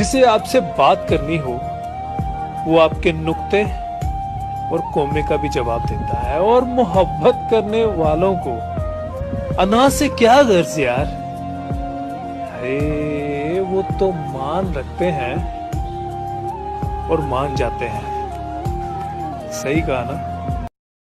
जिसे आपसे बात करनी हो वो आपके नुक्ते और कोमे का भी जवाब देता है। और मोहब्बत करने वालों को अना से क्या गर्ज यार, अरे वो तो मान रखते हैं और मान जाते हैं। सही कहा ना।